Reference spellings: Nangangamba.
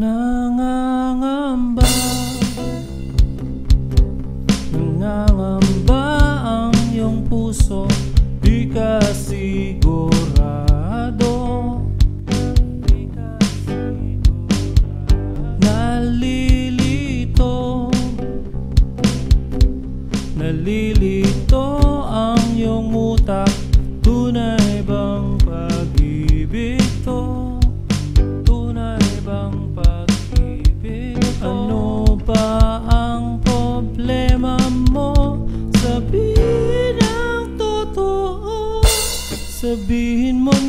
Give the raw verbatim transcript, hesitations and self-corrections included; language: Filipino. Nangangamba, nangangamba ang iyong puso, di ka sigurado. Nalilito, nalilito ang iyong utak, tunay bang pag-ibig to? Sabihin mo